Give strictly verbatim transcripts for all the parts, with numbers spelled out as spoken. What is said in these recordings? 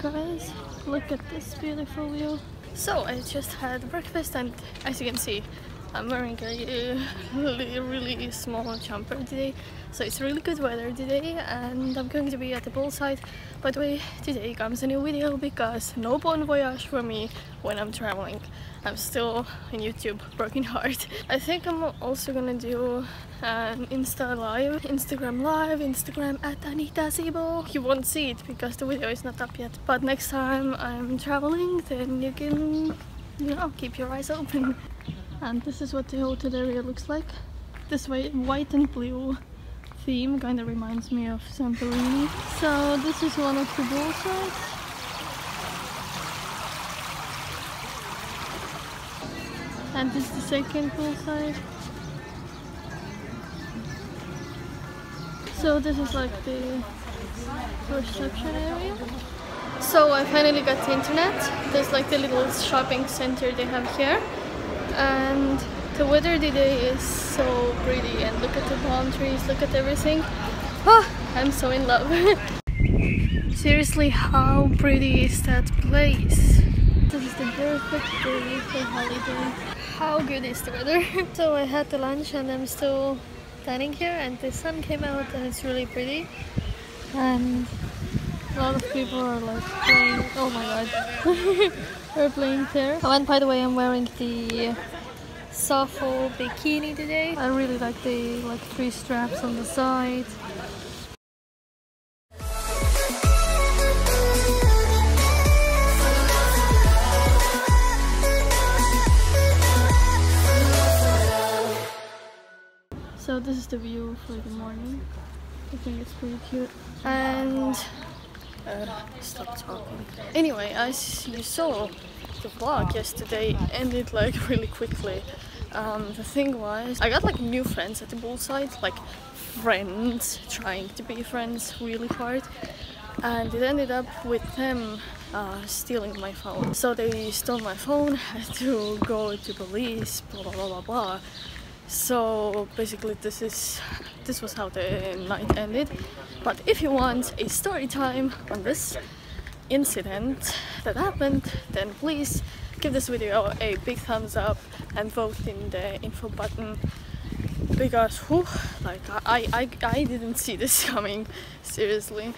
Guys, look at this beautiful view. So I just had breakfast and as you can see I'm wearing a really, really small jumper today, so it's really good weather today and I'm going to be at the poolside. By the way, today comes a new video because no bon voyage for me when I'm traveling. I'm still on YouTube working hard. I think I'm also gonna do an Insta live, Instagram live, Instagram at Anita Sibul. You won't see it because the video is not up yet, but next time I'm traveling then you can, you know, keep your eyes open. And this is what the hotel area looks like. This way, white and blue theme kind of reminds me of Santorini. So this is one of the pool sides. And this is the second pool side. So this is like the reception area. So I finally got the internet. There's like the little shopping center they have here. And the weather today is so pretty, and look at the palm trees, look at everything. Oh, I'm so in love. Seriously, how pretty is that place? This is the perfect day for holiday. How good is the weather? So I had the lunch and I'm still standing here and the sun came out and it's really pretty. And a lot of people are like playing, oh my god, we're playing there. Oh, and by the way, I'm wearing the Sofo bikini today. I really like the like three straps on the side. So this is the view for the morning. I think it's pretty cute. And Uh, stop talking. Anyway, as you saw, the vlog yesterday ended like really quickly. Um, the thing was, I got like new friends at the poolside, like friends, trying to be friends really hard, and it ended up with them uh, stealing my phone. So they stole my phone, had to go to police, blah blah blah blah blah. So basically this is this was how the night ended. But if you want a story time on this incident that happened, then please give this video a big thumbs up and vote in the info button, because whew, like I, I I didn't see this coming, seriously.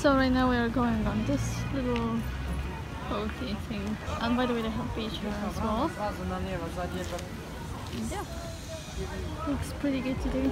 So right now we are going on this little boaty thing, and by the way they have beach here as well. Yeah, looks pretty good today.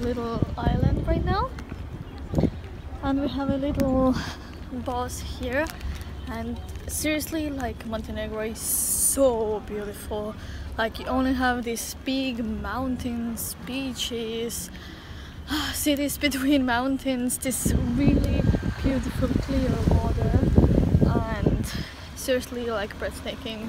Little island right now, and we have a little bus here And seriously, like, Montenegro is so beautiful. Like, you only have these big mountains, beaches, cities between mountains, this really beautiful clear water, and seriously, like, breathtaking.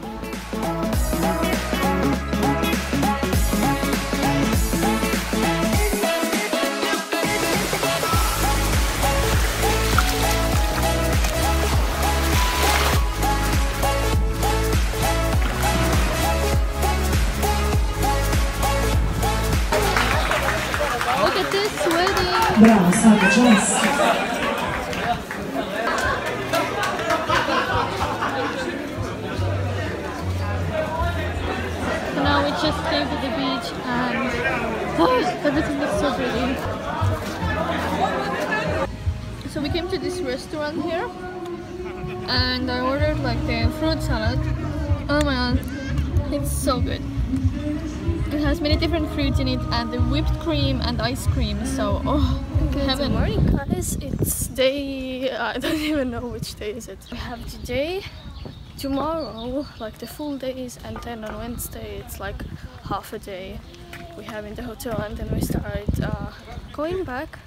Bravo, svaka čast. So now we just came to the beach and oh, everything looks so pretty. So we came to this restaurant here and I ordered like the fruit salad. Oh my god, it's so good. It has many different fruits in it and the whipped cream and ice cream, so oh, heaven. Good morning guys, it's day, I don't even know which day is it. We have today, tomorrow, like the full days, and then on Wednesday it's like half a day we have in the hotel, and then we start uh, going back.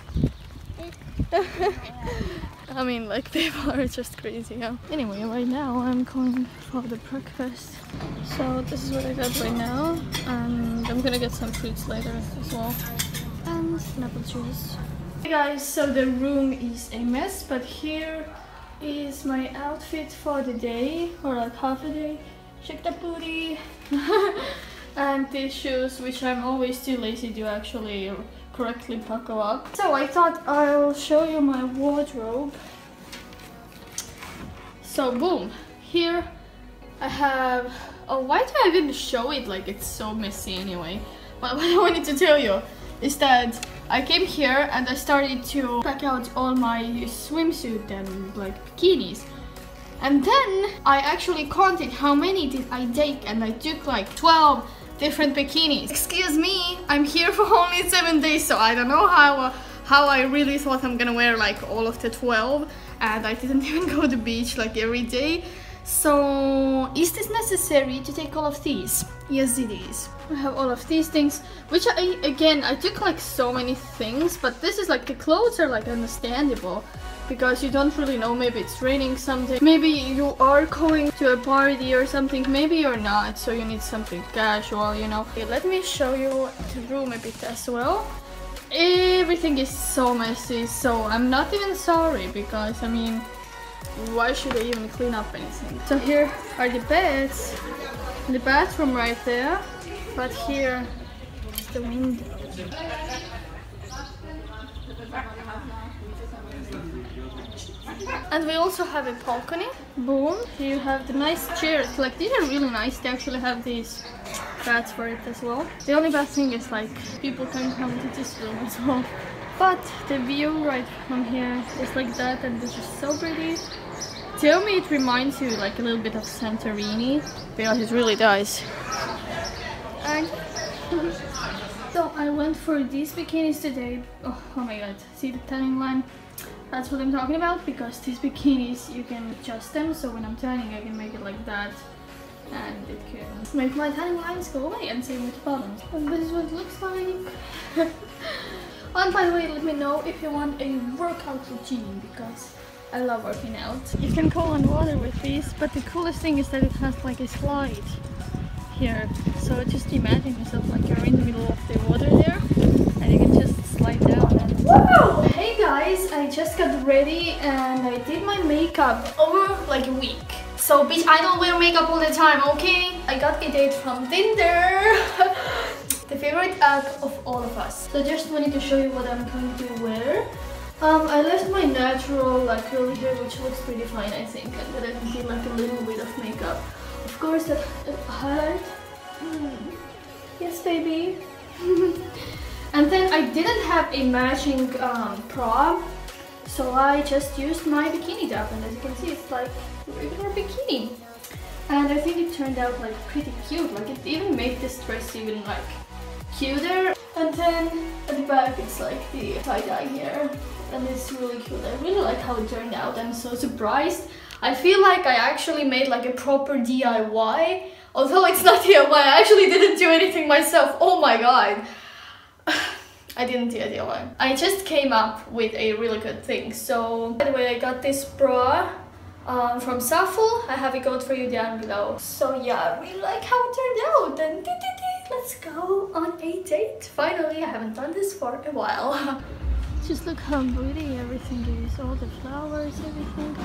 I mean, like, people are just crazy, yeah. Anyway, right now I'm going for the breakfast. So this is what I got right now, and I'm gonna get some fruits later as well, and an apple juice. Hey guys, so the room is a mess, but here is my outfit for the day, or like half a day. Check the booty! And these shoes, which I'm always too lazy to actually correctly buckle up. So I thought I'll show you my wardrobe. So boom, here I have, oh, why did I didn't show it, like it's so messy anyway. But what I wanted to tell you is that I came here and I started to pack out all my swimsuit and like bikinis. And then I actually counted how many did I take, and I took like twelve different bikinis. Excuse me, I'm here for only seven days, so I don't know how uh, how I really thought I'm gonna wear like all of the twelve, and I didn't even go to the beach like every day. So is this necessary to take all of these? Yes, it is. I have all of these things, which I, again, I took like so many things, but this is like, the clothes are like understandable, because you don't really know, maybe it's raining someday, maybe you are going to a party or something, maybe you're not, so you need something casual, you know. Okay, let me show you the room a bit as well. Everything is so messy, so I'm not even sorry, because I mean, why should I even clean up anything? So here are the beds, the bathroom right there, but here is the window. And we also have a balcony. Boom, here you have the nice chairs. Like, these are really nice. They actually have these beds for it as well. The only bad thing is like people can come to this room as well. But the view right from here is like that, and this is so pretty. Tell me it reminds you like a little bit of Santorini, because it really does. And so I went for these bikinis today. Oh, oh my god, see the tanning line? That's what I'm talking about, because these bikinis, you can adjust them, so when I'm tanning I can make it like that, and it can make my tanning lines go away, and same with the bottoms. And this is what it looks like. And by the way, let me know if you want a workout routine, because I love working out. You can go on water with these, but the coolest thing is that it has like a slide here. So just imagine yourself like you're in the middle of the water there, and you can just slide down. And whoa! Hey guys, I just got ready and I did my makeup over like a week. So bitch, I don't wear makeup all the time, okay? I got a date from Tinder. The favorite app of all of us. So just wanted to show you what I'm going to wear. Um, I left my natural like curly hair, which looks pretty fine, I think. And then I did like a little bit of makeup. Of course, that hurt. Mm. Yes, baby. And then I didn't have a matching um, prop, so I just used my bikini top, and as you can see, it's like a regular bikini. And I think it turned out like pretty cute. Like, it even made this dress even like cuter. And then at the back it's like the tie-dye here, and it's really cute. I really like how it turned out. I'm so surprised. I feel like I actually made like a proper D I Y, although it's not D I Y, I actually didn't do anything myself. Oh my god. I didn't do D I Y. I just came up with a really good thing. So anyway, I got this bra um, from Zaful. I have a code for you down below. So yeah, I really like how it turned out, and dee dee dee, let's go on a date. Finally, I haven't done this for a while. Just look how pretty everything is, all the flowers, everything.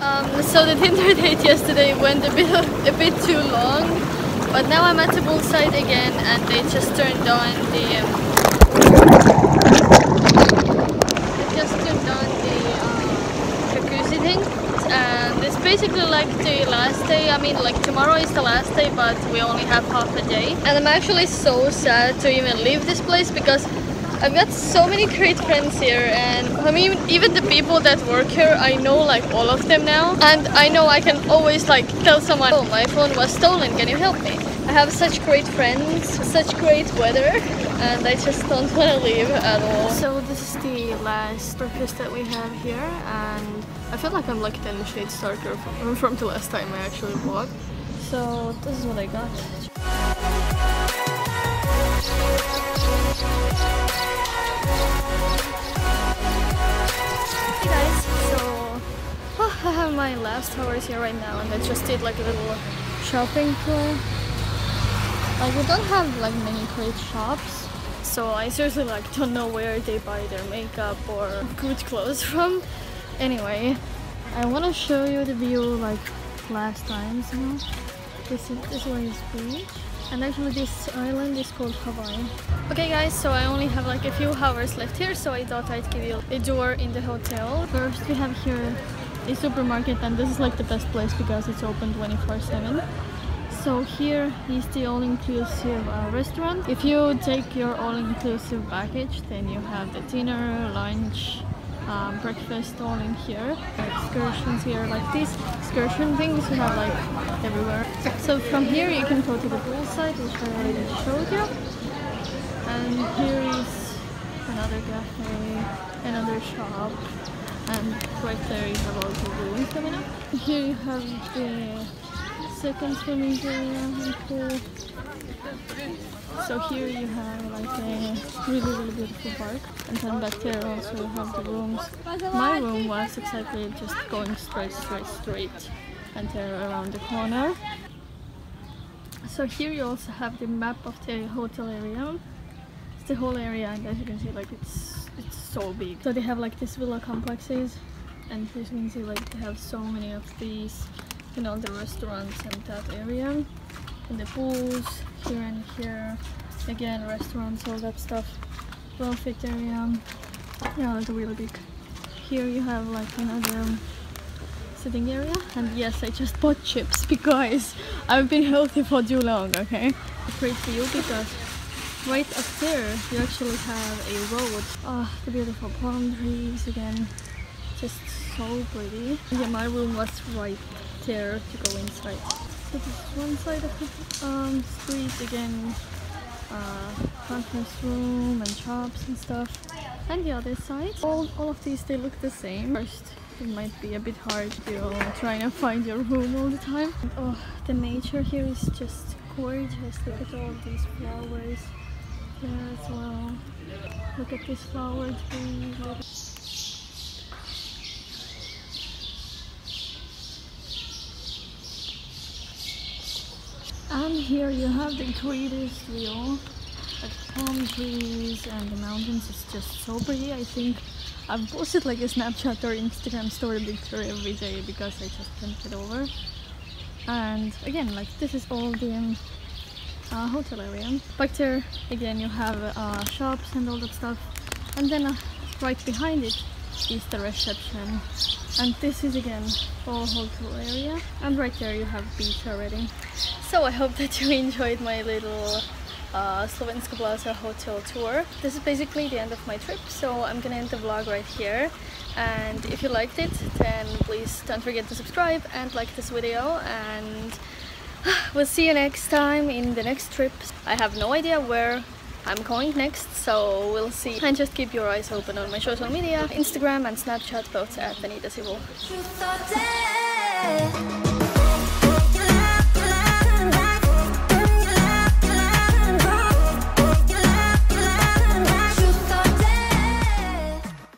Um, so the Tinder date yesterday went a bit, a bit too long, but now I'm at the poolside again and they just turned on the... They just turned on the uh, jacuzzi thing, and it's basically like the last day. I mean, like tomorrow is the last day, but we only have half a day. And I'm actually so sad to even leave this place because I've got so many great friends here, and I mean even the people that work here, I know like all of them now, and I know I can always like tell someone, oh, my phone was stolen, can you help me? I have such great friends, such great weather, and I just don't want to leave at all. So this is the last breakfast that we have here, and I feel like I'm like ten shades darker from, from the last time I actually vlogged. So this is what I got. Hey guys, so oh, I have my last hours here right now, and I just did like a little shopping tour. Like we don't have like many great shops, so I seriously like don't know where they buy their makeup or good clothes from. Anyway, I want to show you the view like last time, so this is this one is beach. And actually this island is called Hawaii. Okay guys, so I only have like a few hours left here, so I thought I'd give you a tour in the hotel. First we have here a supermarket, and this is like the best place because it's open twenty-four seven. So here is the all-inclusive uh, restaurant. If you take your all-inclusive package, then you have the dinner, lunch, Um, breakfast all in here. Excursions here, like these excursion things we have like everywhere. So from here you can go to the poolside, which I already showed you. And here is another cafe, another shop, and right there you have all the rooms coming up. Here you have the second swimming area pool. So here you have like a really really beautiful park, and then back there also you have the rooms. My room was exactly just going straight straight straight and there around the corner. So here you also have the map of the hotel area. It's the whole area, and as you can see like it's it's so big. So they have like these villa complexes, and as you can see like they have so many of these, you know, the restaurants and that area. And the pools, here and here, again restaurants, all that stuff, well fit area, yeah, it's really big. Here you have like another sitting area, and yes, I just bought chips because I've been healthy for too long, okay? Great for you because right up there you actually have a road. Ah, oh, the beautiful palm trees again, just so pretty. Yeah, my room was right there to go inside. So this is one side of the um, street, again, uh, conference room and shops and stuff. And the other side, all, all of these, they look the same. First, it might be a bit hard to try and find your room all the time. And, oh, the nature here is just gorgeous. Look at all these flowers there as well. Look at this flower tree. And here you have the greatest view, like palm trees and the mountains. It's just so pretty. I think I've posted like a Snapchat or Instagram story picture every day because I just can't get over. And again, like this is all the um, uh, hotel area. Back there again you have uh, shops and all that stuff, and then uh, right behind it is the reception, and this is again all hotel area, and right there you have beach already. So I hope that you enjoyed my little uh, Slovenska Plaza hotel tour. This is basically the end of my trip, so I'm gonna end the vlog right here, and if you liked it then please don't forget to subscribe and like this video, and we'll see you next time in the next trip. I have no idea where, I'm going next, so we'll see. And just keep your eyes open on my social media, Instagram and Snapchat, both at Anita Sibul.